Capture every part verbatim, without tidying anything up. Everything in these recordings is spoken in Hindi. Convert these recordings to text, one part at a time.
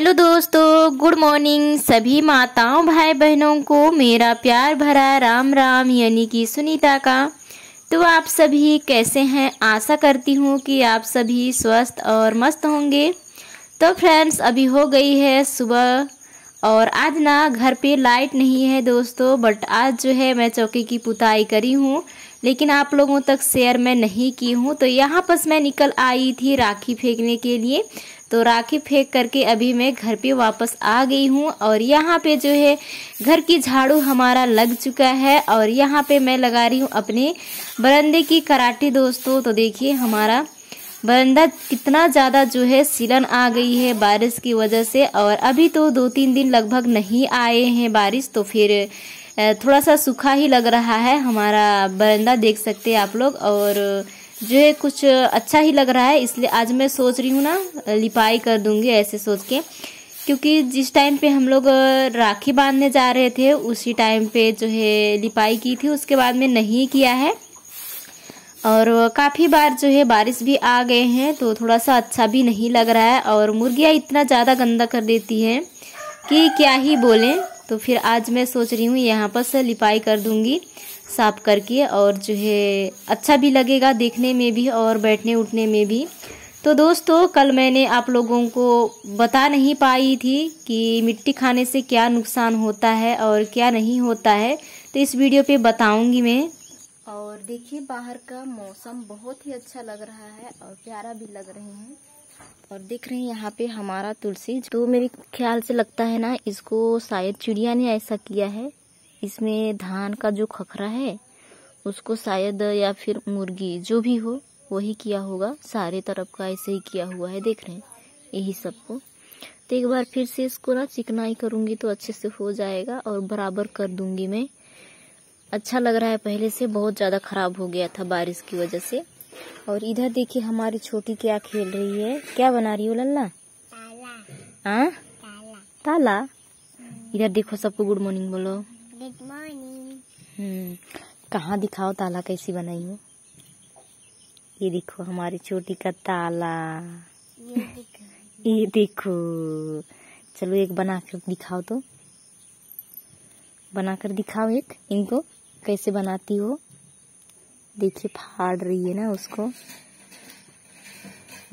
हेलो दोस्तों, गुड मॉर्निंग सभी माताओं भाई बहनों को मेरा प्यार भरा राम राम यानी कि सुनीता का। तो आप सभी कैसे हैं? आशा करती हूँ कि आप सभी स्वस्थ और मस्त होंगे। तो फ्रेंड्स, अभी हो गई है सुबह और आज ना घर पे लाइट नहीं है दोस्तों, बट आज जो है मैं चौकी की पुताई करी हूँ, लेकिन आप लोगों तक शेयर मैं नहीं की हूँ। तो यहाँ पर मैं निकल आई थी राखी फेंकने के लिए, तो राखी फेंक करके अभी मैं घर पे वापस आ गई हूँ। और यहाँ पे जो है घर की झाड़ू हमारा लग चुका है और यहाँ पे मैं लगा रही हूँ अपने बरंडे की कराटे दोस्तों। तो देखिए हमारा बरंदा कितना ज़्यादा जो है सीलन आ गई है बारिश की वजह से, और अभी तो दो तीन दिन लगभग नहीं आए हैं बारिश, तो फिर थोड़ा सा सूखा ही लग रहा है हमारा बरंदा, देख सकते हैं आप लोग। और जो है कुछ अच्छा ही लग रहा है, इसलिए आज मैं सोच रही हूँ ना लिपाई कर दूंगी ऐसे सोच के, क्योंकि जिस टाइम पे हम लोग राखी बांधने जा रहे थे उसी टाइम पे जो है लिपाई की थी, उसके बाद में नहीं किया है। और काफ़ी बार जो है बारिश भी आ गए हैं तो थोड़ा सा अच्छा भी नहीं लग रहा है, और मुर्गियाँ इतना ज़्यादा गंदा कर देती हैं कि क्या ही बोलें। तो फिर आज मैं सोच रही हूँ यहाँ पर से लिपाई कर दूँगी साफ करके, और जो है अच्छा भी लगेगा देखने में भी और बैठने उठने में भी। तो दोस्तों, कल मैंने आप लोगों को बता नहीं पाई थी कि मिट्टी खाने से क्या नुकसान होता है और क्या नहीं होता है, तो इस वीडियो पे बताऊंगी मैं। और देखिए बाहर का मौसम बहुत ही अच्छा लग रहा है और प्यारा भी लग रहे हैं। और देख रहे हैं यहाँ पे हमारा तुलसी, तो मेरे ख्याल से लगता है ना इसको शायद चिड़िया ने ऐसा किया है, इसमें धान का जो खखरा है उसको शायद, या फिर मुर्गी, जो भी हो वही किया होगा। सारे तरफ का ऐसे ही किया हुआ है, देख रहे हैं यही सबको। तो एक बार फिर से इसको ना चिकनाई करूँगी तो अच्छे से हो जाएगा और बराबर कर दूंगी मैं। अच्छा लग रहा है, पहले से बहुत ज़्यादा खराब हो गया था बारिश की वजह से। और इधर देखिए हमारी छोटी क्या खेल रही है, क्या बना रही हो लल्ला? ताला। आ? ताला। इधर देखो, सबको गुड मॉर्निंग बोलो। Good morning. कहाँ दिखाओ ताला कैसी बनाई हो, ये देखो हमारी छोटी का ताला, ये देखो, ये देखो। चलो एक बना कर दिखाओ, तो बना कर दिखाओ एक, इनको कैसे बनाती हो। देखिए फाड़ रही है ना उसको।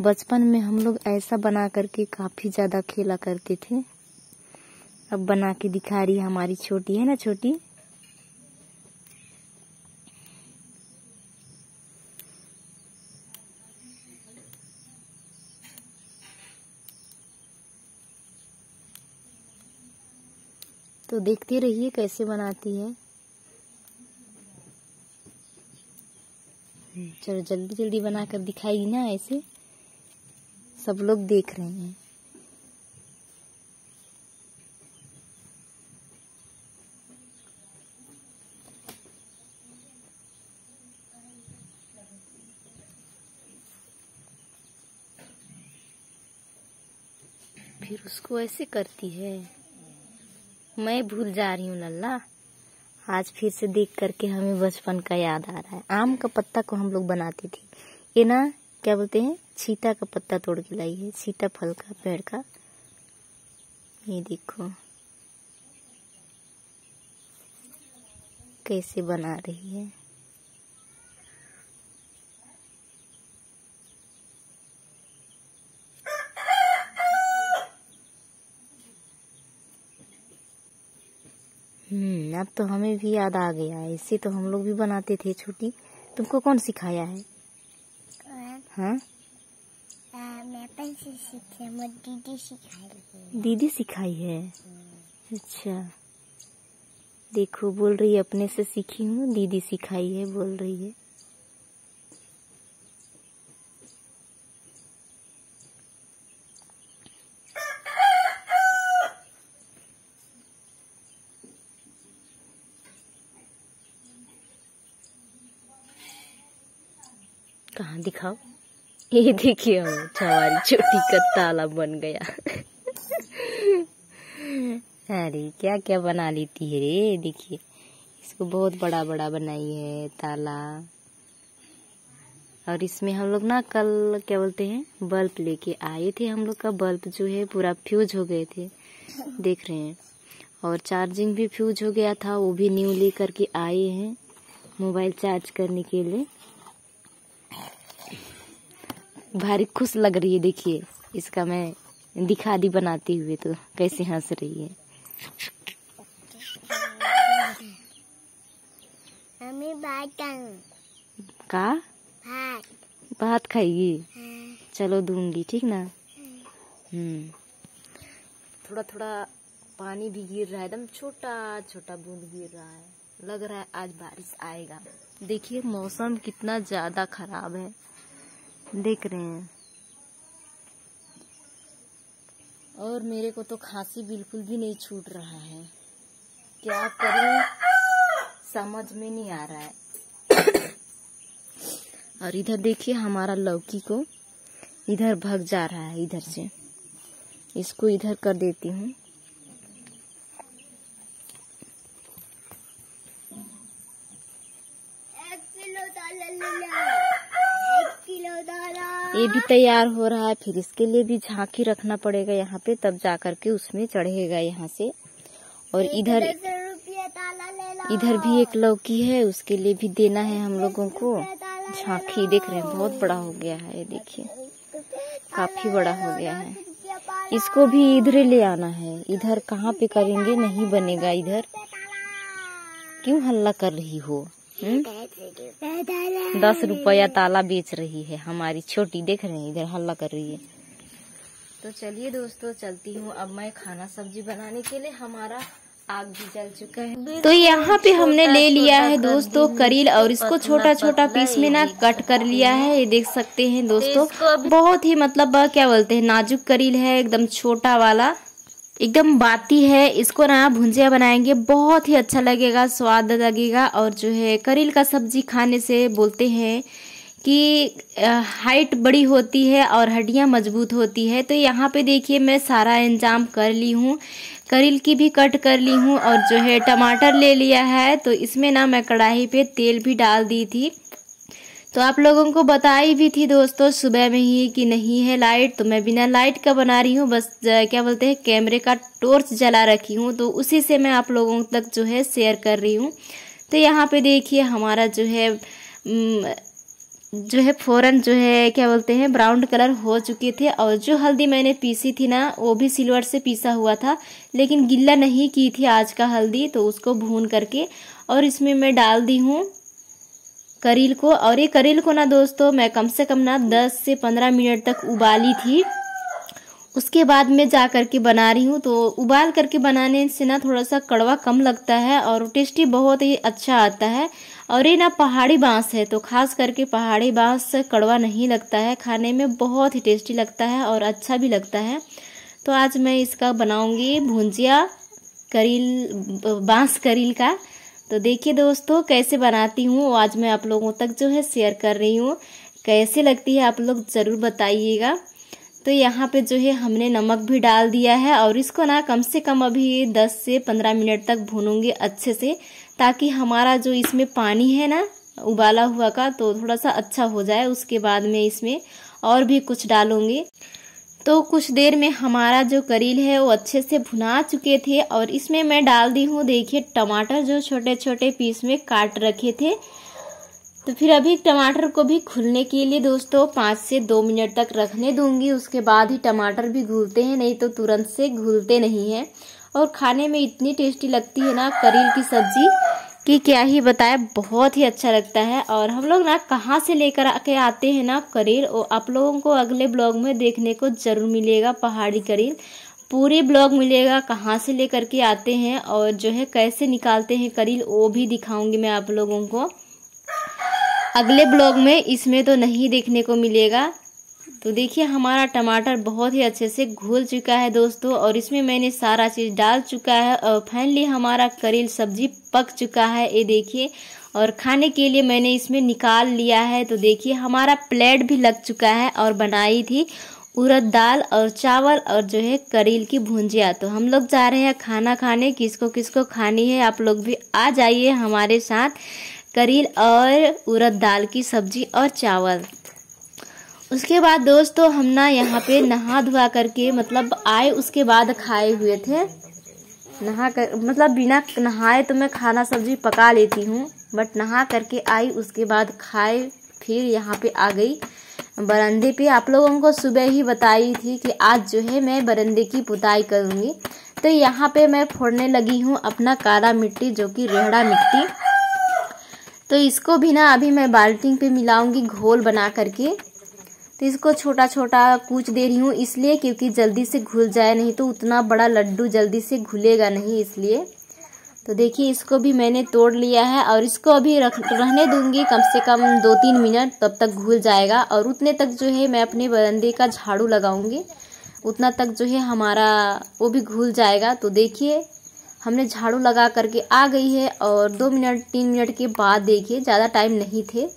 बचपन में हम लोग ऐसा बना करके काफी ज्यादा खेला करते थे। अब बना के दिखा रही है हमारी छोटी, है ना छोटी। तो देखते रहिए कैसे बनाती है। चलो जल्दी जल्दी बना कर दिखाएगी ना, ऐसे सब लोग देख रहे हैं। फिर उसको ऐसे करती है, मैं भूल जा रही हूँ लल्ला। आज फिर से देख करके हमें बचपन का याद आ रहा है। आम का पत्ता को हम लोग बनाते थे, ये ना क्या बोलते हैं, सीता का पत्ता तोड़ के लाई है, सीता फल का पेड़ का। ये देखो कैसे बना रही है। हम्म अब तो हमें भी याद आ गया है, इससे तो हम लोग भी बनाते थे। छोटी, तुमको कौन सिखाया है? हाँ मैं सीखी, मैं दीदी सिखाई। दीदी सिखाई है, अच्छा। देखो बोल रही है अपने से सीखी हूँ, दीदी सिखाई है बोल रही है। कहाँ दिखाओ, ये देखिए हमारी छोटी का ताला बन गया। अरे क्या क्या बना लेती है रे। देखिए इसको बहुत बड़ा बड़ा बनाई है ताला। और इसमें हम लोग ना कल क्या बोलते हैं बल्ब लेके आए थे। हम लोग का बल्ब जो है पूरा फ्यूज हो गए थे, देख रहे हैं। और चार्जिंग भी फ्यूज हो गया था, वो भी न्यू ले करके आए हैं मोबाइल चार्ज करने के लिए। भारी खुश लग रही है, देखिए इसका मैं दिखा दी बनाते हुए तो कैसे हंस रही है। का भात भात खाएगी? चलो दूंगी, ठीक ना। हम्म, थोड़ा थोड़ा पानी भी गिर रहा है, एकदम छोटा छोटा बूंद गिर रहा है। लग रहा है आज बारिश आएगा। देखिए मौसम कितना ज्यादा खराब है, देख रहे हैं। और मेरे को तो खांसी बिल्कुल भी नहीं छूट रहा है, क्या करूं समझ में नहीं आ रहा है। और इधर देखिए हमारा लौकी को इधर भाग जा रहा है, इधर से इसको इधर कर देती हूँ। ये भी तैयार हो रहा है, फिर इसके लिए भी झांकी रखना पड़ेगा यहाँ पे, तब जा करके उसमें चढ़ेगा यहाँ से। और इधर इधर भी एक लौकी है, उसके लिए भी देना है हम लोगों को झांकी। देख रहे हैं बहुत बड़ा हो गया है, ये देखिए काफी बड़ा हो गया है। इसको भी इधर ले आना है, इधर कहाँ पे करेंगे, नहीं बनेगा इधर। क्यों हल्ला कर रही हो? दस रुपया ताला बेच रही है हमारी छोटी, देख रहे हैं इधर हल्ला कर रही है। तो चलिए दोस्तों चलती हूँ अब मैं खाना सब्जी बनाने के लिए। हमारा आग भी जल चुका है। तो यहाँ पे हमने ले लिया है दोस्तों करील, और इसको छोटा छोटा पीस में ना कट कर लिया है, ये देख सकते हैं दोस्तों। बहुत ही मतलब क्या बोलते हैं नाजुक करील है, एकदम छोटा वाला, एकदम बाती है। इसको ना भुंजिया बनाएंगे, बहुत ही अच्छा लगेगा, स्वाद लगेगा। और जो है करील का सब्जी खाने से बोलते हैं कि हाइट बड़ी होती है और हड्डियां मजबूत होती है। तो यहाँ पे देखिए मैं सारा इंतजाम कर ली हूँ, करील की भी कट कर ली हूँ, और जो है टमाटर ले लिया है। तो इसमें ना मैं कढ़ाई पे तेल भी डाल दी थी, तो आप लोगों को बताई भी थी दोस्तों सुबह में ही कि नहीं है लाइट, तो मैं बिना लाइट का बना रही हूँ। बस क्या बोलते हैं कैमरे का टॉर्च जला रखी हूँ, तो उसी से मैं आप लोगों तक जो है शेयर कर रही हूँ। तो यहाँ पे देखिए हमारा जो है जो है फ़ौरन जो है क्या बोलते हैं ब्राउन कलर हो चुके थे। और जो हल्दी मैंने पीसी थी ना, वो भी सिल्वर से पीसा हुआ था, लेकिन गिल्ला नहीं की थी आज का हल्दी। तो उसको भून करके और इसमें मैं डाल दी हूँ करील को। और ये करील को ना दोस्तों मैं कम से कम ना दस से पंद्रह मिनट तक उबाली थी, उसके बाद मैं जा करके बना रही हूँ। तो उबाल करके बनाने से ना थोड़ा सा कड़वा कम लगता है और टेस्टी बहुत ही अच्छा आता है। और ये ना पहाड़ी बांस है, तो खास करके पहाड़ी बांस कड़वा नहीं लगता है, खाने में बहुत ही टेस्टी लगता है और अच्छा भी लगता है। तो आज मैं इसका बनाऊँगी भुंजिया करील, बांस करील का। तो देखिए दोस्तों कैसे बनाती हूँ, आज मैं आप लोगों तक जो है शेयर कर रही हूँ। कैसे लगती है आप लोग ज़रूर बताइएगा। तो यहाँ पे जो है हमने नमक भी डाल दिया है, और इसको ना कम से कम अभी दस से पंद्रह मिनट तक भूनूंगी अच्छे से, ताकि हमारा जो इसमें पानी है ना उबाला हुआ का, तो थोड़ा सा अच्छा हो जाए। उसके बाद में इसमें और भी कुछ डालूंगी। तो कुछ देर में हमारा जो करील है वो अच्छे से भुना चुके थे, और इसमें मैं डाल दी हूँ देखिए टमाटर, जो छोटे छोटे पीस में काट रखे थे। तो फिर अभी टमाटर को भी घुलने के लिए दोस्तों पाँच से दो मिनट तक रखने दूंगी, उसके बाद ही टमाटर भी घुलते हैं, नहीं तो तुरंत से घुलते नहीं हैं। और खाने में इतनी टेस्टी लगती है ना करील की सब्जी कि क्या ही बताएं, बहुत ही अच्छा लगता है। और हम लोग ना कहाँ से लेकर आके आते हैं ना करील, वो आप लोगों को अगले ब्लॉग में देखने को ज़रूर मिलेगा। पहाड़ी करील पूरे ब्लॉग मिलेगा, कहाँ से लेकर के आते हैं और जो है कैसे निकालते हैं करील, वो भी दिखाऊंगी मैं आप लोगों को अगले ब्लॉग में, इसमें तो नहीं देखने को मिलेगा। तो देखिए हमारा टमाटर बहुत ही अच्छे से घुल चुका है दोस्तों, और इसमें मैंने सारा चीज़ डाल चुका है। और फाइनली हमारा करील सब्जी पक चुका है, ये देखिए। और खाने के लिए मैंने इसमें निकाल लिया है। तो देखिए हमारा प्लेट भी लग चुका है, और बनाई थी उड़द दाल और चावल और जो है करील की भुंजिया। तो हम लोग जा रहे हैं खाना खाने, किसको किसको खानी है आप लोग भी आ जाइए हमारे साथ, करील और उड़द दाल की सब्जी और चावल। उसके बाद दोस्तों हम ना यहाँ पे नहा धुआ करके मतलब आए, उसके बाद खाए हुए थे। नहा कर मतलब बिना नहाए तो मैं खाना सब्जी पका लेती हूँ, बट नहा करके आई उसके बाद खाए, फिर यहाँ पे आ गई बरामदे पे। आप लोगों को सुबह ही बताई थी कि आज जो है मैं बरामदे की पुताई करूँगी, तो यहाँ पे मैं फोड़ने लगी हूँ अपना काला मिट्टी जो कि रेहड़ा मिट्टी। तो इसको भी ना अभी मैं बाल्टी पे मिलाऊंगी घोल बना करके। तो इसको छोटा छोटा कूच दे रही हूँ इसलिए क्योंकि जल्दी से घुल जाए, नहीं तो उतना बड़ा लड्डू जल्दी से घुलेगा नहीं इसलिए। तो देखिए इसको भी मैंने तोड़ लिया है और इसको अभी रख रहने दूंगी कम से कम दो तीन मिनट, तब तक घुल जाएगा। और उतने तक जो है मैं अपने बरामदे का झाड़ू लगाऊंगी, उतना तक जो है हमारा वो भी घुल जाएगा। तो देखिए हमने झाड़ू लगा करके आ गई है और दो मिनट तीन मिनट के बाद देखिए ज़्यादा टाइम नहीं थे,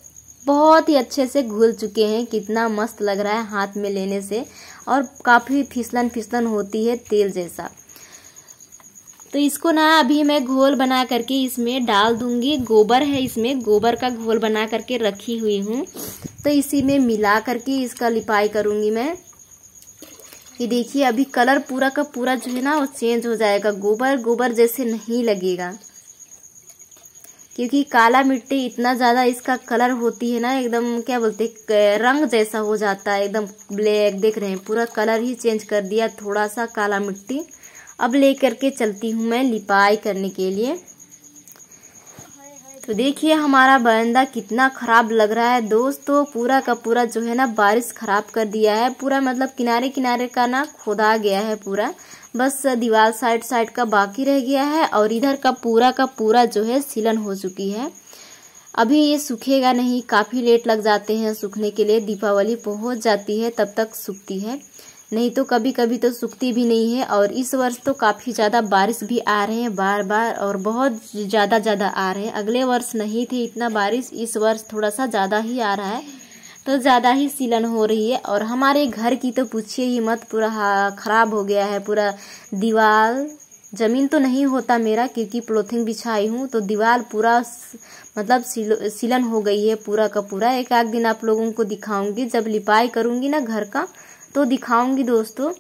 बहुत ही अच्छे से घुल चुके हैं। कितना मस्त लग रहा है हाथ में लेने से, और काफ़ी फिसलन फिसलन होती है तेल जैसा। तो इसको ना अभी मैं घोल बना करके इसमें डाल दूंगी। गोबर है इसमें, गोबर का घोल बना करके रखी हुई हूँ, तो इसी में मिला करके इसका लिपाई करूँगी मैं। ये देखिए अभी कलर पूरा का पूरा जो है ना वो चेंज हो जाएगा, गोबर गोबर जैसे नहीं लगेगा, क्योंकि काला मिट्टी इतना ज़्यादा इसका कलर होती है ना, एकदम क्या बोलते हैं रंग जैसा हो जाता है, एकदम ब्लैक। देख रहे हैं पूरा कलर ही चेंज कर दिया थोड़ा सा काला मिट्टी। अब ले करके चलती हूँ मैं लिपाई करने के लिए। तो देखिए हमारा बरामदा कितना ख़राब लग रहा है दोस्तों, पूरा का पूरा जो है ना बारिश ख़राब कर दिया है पूरा, मतलब किनारे किनारे का ना खोदा गया है पूरा, बस दीवार साइड साइड का बाकी रह गया है। और इधर का पूरा का पूरा जो है सीलन हो चुकी है, अभी ये सूखेगा नहीं, काफ़ी लेट लग जाते हैं सूखने के लिए, दीपावली पहुँच जाती है तब तक सूखती है, नहीं तो कभी कभी तो सूखती भी नहीं है। और इस वर्ष तो काफ़ी ज़्यादा बारिश भी आ रहे हैं बार बार, और बहुत ज़्यादा ज़्यादा आ रहे हैं। अगले वर्ष नहीं थे इतना बारिश, इस वर्ष थोड़ा सा ज़्यादा ही आ रहा है, तो ज़्यादा ही सीलन हो रही है। और हमारे घर की तो पूछिए ही मत, पूरा ख़राब हो गया है पूरा दीवार। ज़मीन तो नहीं होता मेरा क्योंकि प्लोथिंग बिछाई हूँ, तो दीवार पूरा मतलब सीलन हो गई है पूरा का पूरा। एक आध दिन आप लोगों को दिखाऊँगी जब लिपाई करूँगी ना घर का, तो दिखाऊंगी दोस्तों।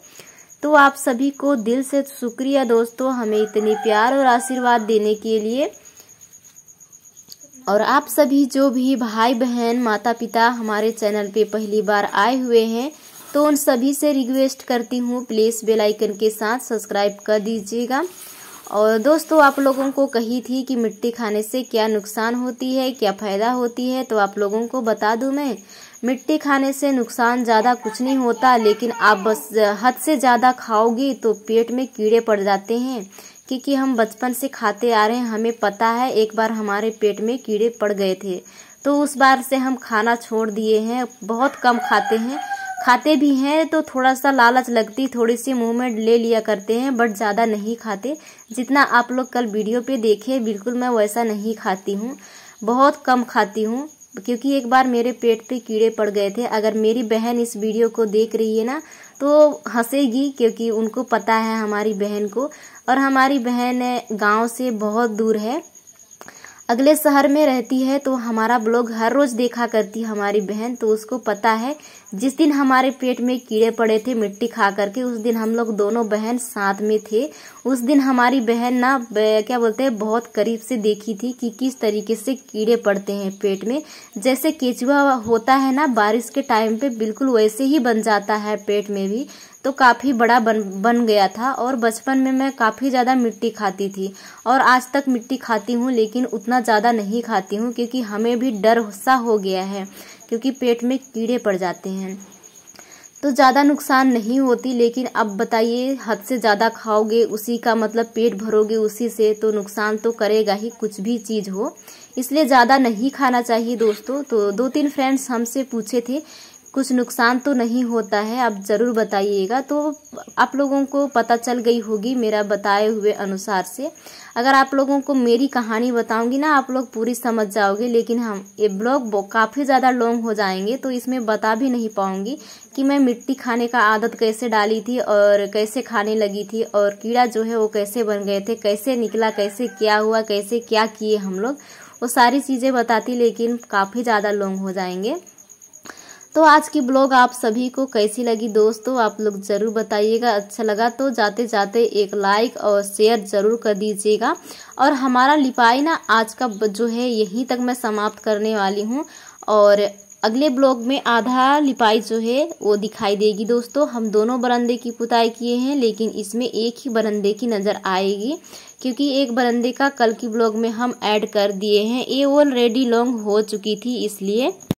तो आप सभी को दिल से शुक्रिया दोस्तों हमें इतनी प्यार और आशीर्वाद देने के लिए। और आप सभी जो भी भाई बहन माता पिता हमारे चैनल पे पहली बार आए हुए हैं, तो उन सभी से रिक्वेस्ट करती हूँ प्लीज़ बेल आइकन के साथ सब्सक्राइब कर दीजिएगा। और दोस्तों आप लोगों को कही थी कि मिट्टी खाने से क्या नुकसान होती है, क्या फ़ायदा होती है, तो आप लोगों को बता दूँ मैं, मिट्टी खाने से नुकसान ज़्यादा कुछ नहीं होता, लेकिन आप बस हद से ज़्यादा खाओगी तो पेट में कीड़े पड़ जाते हैं, क्योंकि हम बचपन से खाते आ रहे हैं, हमें पता है। एक बार हमारे पेट में कीड़े पड़ गए थे, तो उस बार से हम खाना छोड़ दिए हैं, बहुत कम खाते हैं, खाते भी हैं तो थोड़ा सा लालच लगती, थोड़ी सी मुँह में ले लिया करते हैं, बट ज़्यादा नहीं खाते। जितना आप लोग कल वीडियो पे देखे बिल्कुल मैं वैसा नहीं खाती हूँ, बहुत कम खाती हूँ, क्योंकि एक बार मेरे पेट पे कीड़े पड़ गए थे। अगर मेरी बहन इस वीडियो को देख रही है ना तो हंसेगी, क्योंकि उनको पता है हमारी बहन को, और हमारी बहन गांव से बहुत दूर है, अगले शहर में रहती है, तो हमारा ब्लॉग हर रोज़ देखा करती हमारी बहन, तो उसको पता है। जिस दिन हमारे पेट में कीड़े पड़े थे मिट्टी खा करके, उस दिन हम लोग दोनों बहन साथ में थे। उस दिन हमारी बहन ना क्या बोलते हैं बहुत करीब से देखी थी कि किस तरीके से कीड़े पड़ते हैं पेट में, जैसे केचुआ होता है ना बारिश के टाइम पे, बिल्कुल वैसे ही बन जाता है पेट में भी, तो काफ़ी बड़ा बन बन गया था। और बचपन में मैं काफ़ी ज़्यादा मिट्टी खाती थी, और आज तक मिट्टी खाती हूँ, लेकिन उतना ज़्यादा नहीं खाती हूँ, क्योंकि हमें भी डर सा हो गया है, क्योंकि पेट में कीड़े पड़ जाते हैं तो ज़्यादा नुकसान नहीं होती। लेकिन अब बताइए हद से ज़्यादा खाओगे, उसी का मतलब पेट भरोगे उसी से, तो नुकसान तो करेगा ही कुछ भी चीज़ हो, इसलिए ज़्यादा नहीं खाना चाहिए दोस्तों। तो दो तीन फ्रेंड्स हमसे पूछे थे कुछ नुकसान तो नहीं होता है, आप ज़रूर बताइएगा। तो आप लोगों को पता चल गई होगी मेरा बताए हुए अनुसार से। अगर आप लोगों को मेरी कहानी बताऊंगी ना आप लोग पूरी समझ जाओगे, लेकिन हम ये ब्लॉग काफ़ी ज़्यादा लॉन्ग हो जाएंगे, तो इसमें बता भी नहीं पाऊंगी कि मैं मिट्टी खाने का आदत कैसे डाली थी, और कैसे खाने लगी थी, और कीड़ा जो है वो कैसे बन गए थे, कैसे निकला, कैसे क्या हुआ, कैसे क्या किए हम लोग, वो सारी चीज़ें बताती, लेकिन काफ़ी ज़्यादा लॉन्ग हो जाएंगे। तो आज की ब्लॉग आप सभी को कैसी लगी दोस्तों, आप लोग जरूर बताइएगा। अच्छा लगा तो जाते जाते एक लाइक और शेयर जरूर कर दीजिएगा। और हमारा लिपाई ना आज का जो है यहीं तक मैं समाप्त करने वाली हूँ, और अगले ब्लॉग में आधा लिपाई जो है वो दिखाई देगी दोस्तों। हम दोनों बरंदे की पुताई किए हैं, लेकिन इसमें एक ही बरंदे की नज़र आएगी, क्योंकि एक बरंदे का कल की ब्लॉग में हम ऐड कर दिए हैं। ये ऑलरेडी लॉन्ग हो चुकी थी इसलिए।